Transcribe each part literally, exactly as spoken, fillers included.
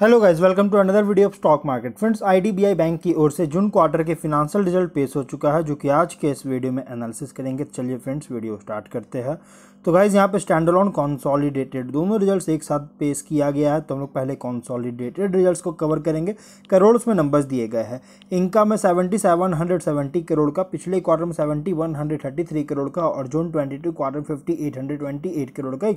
Hello guys, welcome to another video of stock market. Friends, IDBI bank की ओर से June quarter के financial result पेश हो चुका है, जो कि आज के इस वीडियो में एनालिसिस करेंगे। चलिए फ्रेंड्स, वीडियो स्टार्ट करते हैं। तो गाइस, यहाँ पे स्टैंडअलोन कॉन्सॉलिडेटेड दोनों रिजल्ट्स एक साथ पेश किया गया है, तो हम लोग पहले कॉन्सॉलिडेटेड रिजल्ट्स को कवर करेंगे। करोड़ में नंबर्स दिए गए हैं। इनका में seventy seven hundred seventy crore का, पिछले क्वार्टर में seventy one hundred thirty three crore का और June twenty two quarter fifty eight hundred twenty eight crore का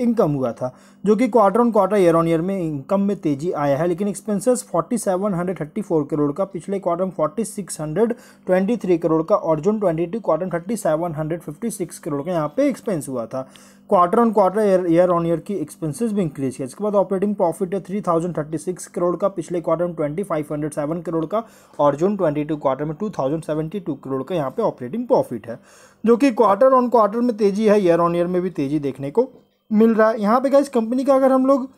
इनकम हुआ था, जो कि quarter on quarter year on year में इनकम में तेजी आया है। लेकिन expenses forty seven hundred thirty four crore का, पिछले क्वार्टर में forty six hundred twenty three crore का और जून ट्वेंटी टू क्वार्टर में thirty seven hundred fifty six crore का यहाँ पे एक्सपेंस हुआ था। Quarter on quarter year on year की एक्सपेंसेस भी इंक्रीज किया। इसके बाद ऑपरेटिंग प्रॉफिट है three thousand thirty six crore का, पिछले क्वार्टर में twenty five hundred seven crore का और जून ट्वेंटी टू क्वार्टर में two thousand seventy two crore का यहाँ पे ऑपरेटिंग प्रॉफिट है, जो कि क्वार्टर ऑन क्वार्टर में तेजी है, ईयर ऑन ईयर में भी तेजी देखने को मिल रहा है। यहाँ पे गाइस, कंपनी का अगर हम लोग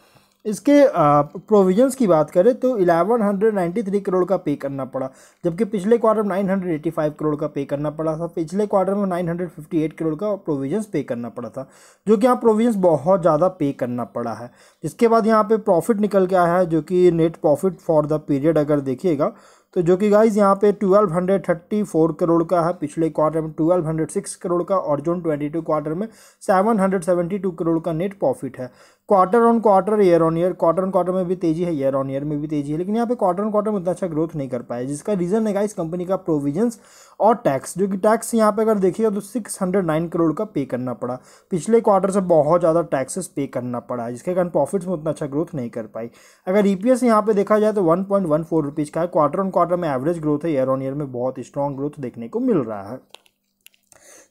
इसके प्रोविजंस की बात करें तो eleven hundred ninety three crore का पे करना पड़ा, जबकि पिछले क्वार्टर में nine hundred eighty five crore का पे करना पड़ा था। पिछले क्वार्टर में nine hundred fifty eight crore का प्रोविजंस पे करना पड़ा था, जो कि यहाँ प्रोविजंस बहुत ज़्यादा पे करना पड़ा है। इसके बाद यहाँ पे प्रॉफिट निकल के आया है, जो कि net profit for the period अगर देखिएगा तो जो कि गाइज यहाँ पे twelve hundred thirty four crore का है, पिछले क्वार्टर में ट्वेल्व हंड्रेड सिक्स करोड़ का और जून ट्वेंटी टू क्वार्टर में seven hundred seventy two crore का नेट प्रॉफिट है। Quarter on quarter year on year, quarter on quarter में भी तेजी है, ईयर ऑन ईयर में भी तेजी है, लेकिन यहाँ पे क्वार्टर ऑन क्वार्टर में उतना अच्छा ग्रोथ नहीं कर पाया, जिसका रीज़न है गाइज कंपनी का प्रोविजंस और टैक्स, जो कि टैक्स यहाँ पे अगर देखिएगा तो सिक्स हंड्रेड नाइन करोड़ का पे करना पड़ा। पिछले क्वार्टर से बहुत ज़्यादा टैक्सेस पे करना पड़ा, जिसके कारण प्रॉफिट्स में उतना अच्छा ग्रोथ नहीं कर पाई। अगर ई पी एस यहाँ पे देखा जाए तो one point one four rupees का है। क्वार्टर ऑन क्वार्टर में एवरेज ग्रोथ है, ईयर ऑन ईयर में बहुत स्ट्रॉन्ग ग्रोथ देखने को मिल रहा है।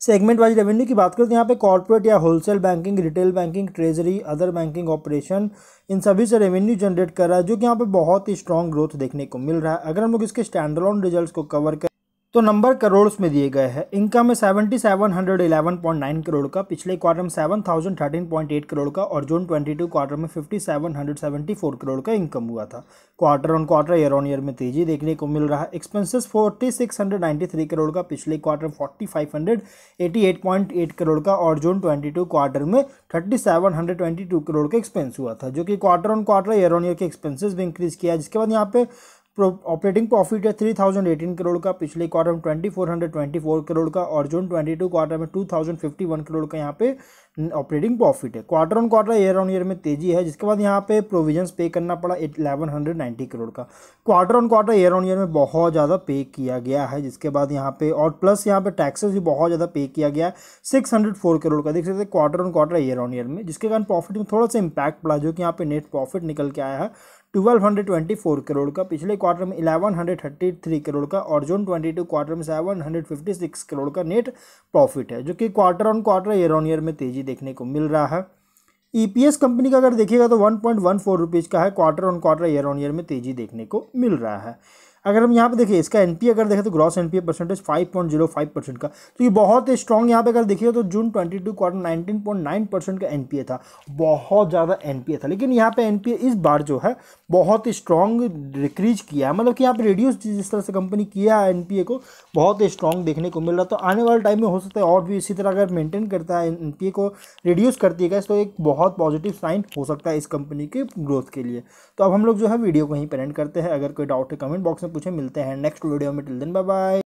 सेगमेंट वाइज रेवेन्यू की बात करें तो यहाँ पे कॉर्पोरेट या wholesale banking, retail banking, treasury, other banking operation, इन सभी से रेवेन्यू जनरेट कर रहा है, जो कि यहाँ पे बहुत ही स्ट्रॉन्ग ग्रोथ देखने को मिल रहा है। अगर हम लोग इसके स्टैंडअलोन रिजल्ट्स को कवर करें तो नंबर करोड़ में दिए गए हैं। इनकम में seventy seven hundred eleven point nine crore का, पिछले क्वार्टर में seven thousand thirteen point eight crore का और जून ट्वेंटी टू क्वार्टर में fifty seven hundred seventy four crore का इनकम हुआ था। Quarter on quarter year on year में तेजी देखने को मिल रहा है। Expenses forty six hundred ninety three crore का, पिछले क्वार्टर में forty five hundred eighty eight point eight crore का और जून ट्वेंटी टू क्वार्टर में thirty seven hundred twenty two crore का एक्सपेंस हुआ था, जो कि quarter on quarter year on year के एक्सपेंसेस भी इंक्रीज किया। जिसके बाद यहाँ पे ऑपरेटिंग प्रॉफिट है थ्री थाउजेंड एटीन करोड़ का, पिछले क्वार्टर में twenty four hundred twenty four crore का और जून ट्वेंटी टू क्वार्टर में two thousand fifty one crore का यहाँ पे ऑपरेटिंग प्रॉफिट है। Quarter on quarter year on year में तेजी है। जिसके बाद यहाँ पे प्रोविजंस पे करना पड़ा इलेवन हंड्रेड नाइन्टी करोड़ का, quarter on quarter year on year में बहुत ज़्यादा पे किया गया है। जिसके बाद यहाँ पे और प्लस यहाँ पे टैक्सेस भी बहुत ज़्यादा पे किया गया है, सिक्स हंड्रेड फोर करोड़ का देख सकते हैं quarter on quarter year on year में, जिसके कारण प्रॉफिट में थोड़ा सा इम्पैक्ट पड़ा, जो कि यहाँ पे नेट प्रॉफिट निकल के आया है twelve hundred twenty four crore का, पिछले क्वार्टर में eleven hundred thirty three crore का और जून ट्वेंटी टू क्वार्टर में seven hundred fifty six crore का नेट प्रॉफिट है, जो कि quarter on quarter year on year में तेजी देखने को मिल रहा है। ई पी एस कंपनी का अगर देखिएगा तो one point one four rupees का है, quarter on quarter year on year में तेजी देखने को मिल रहा है। अगर हम यहाँ पे देखिए इसका एनपीए अगर देखें तो gross NPA percentage five point zero five percent का, तो ये बहुत ही स्ट्रॉन्ग। यहाँ पे अगर देखिए तो June twenty two quarter nineteen point nine percent का एनपीए था, बहुत ज़्यादा एनपीए था, लेकिन यहाँ पे एनपीए इस बार जो है बहुत ही स्ट्रॉन्ग डिक्रीज किया है, मतलब कि यहाँ पे रिड्यूस जिस तरह से कंपनी किया है एनपीए को, बहुत ही स्ट्रॉन्ग देखने को मिल रहा। तो आने वाले टाइम में हो सकता है और भी इसी तरह अगर मेनटेन करता है, एनपीए को रिड्यूस करती है, तो एक बहुत पॉजिटिव साइन हो सकता है इस कंपनी के ग्रोथ के लिए। तो अब हम लोग जो है वीडियो को यहीं पर एंड करते हैं। अगर कोई डाउट है कमेंट बॉक्स में पूछे। मिलते हैं नेक्स्ट वीडियो में, टिल देन बाय बाय।